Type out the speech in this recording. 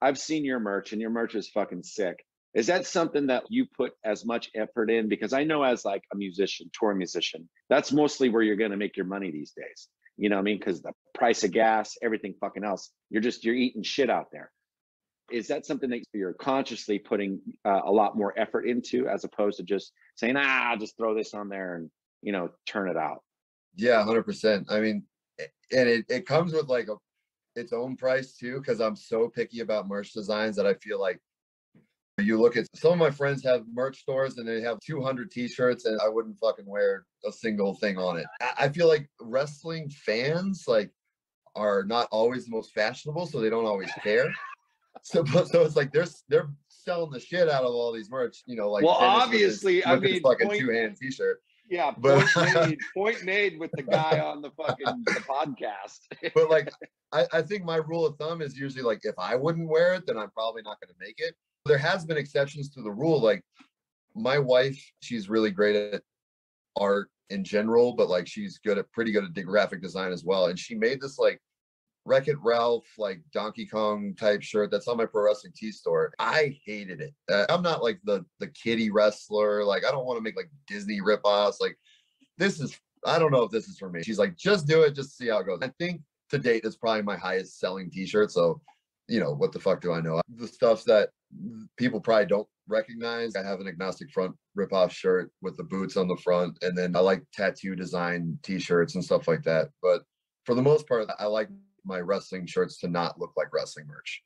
I've seen your merch and your merch is fucking sick. Is that something that you put as much effort in? Because I know as like a musician, tour musician, that's mostly where you're going to make your money these days. You know what I mean? Because the price of gas, everything fucking else, you're eating shit out there. Is that something that you're consciously putting a lot more effort into as opposed to just saying, I'll just throw this on there and, you know, turn it out? Yeah, 100%. I mean, and it comes with like its own price too, because I'm so picky about merch designs that I feel like you look at some of my friends have merch stores and they have 200 t-shirts and I wouldn't fucking wear a single thing on it. I feel like wrestling fans like are not always the most fashionable, so they don't always care. So it's like they're selling the shit out of all these merch, you know, like, well, obviously I mean fucking two-hand t-shirt. Yeah, but point made with the guy on the fucking the podcast. But like I think my rule of thumb is usually like if I wouldn't wear it, then I'm probably not gonna make it. There has been exceptions to the rule. Like my wife, she's really great at art in general, but like she's pretty good at graphic design as well. And she made this like Wreck-It Ralph, like Donkey Kong type shirt that's on my Pro Wrestling Tee store. I hated it. I'm not like the kiddie wrestler. Like I don't want to make like Disney ripoffs. Like I don't know if this is for me. She's like, just do it, just see how it goes. I think to date, it's probably my highest selling t-shirt. So, you know, what the fuck do I know? The stuff that people probably don't recognize. I have an Agnostic Front ripoff shirt with the boots on the front. And then I like tattoo design t-shirts and stuff like that. But for the most part, I like my wrestling shirts to not look like wrestling merch.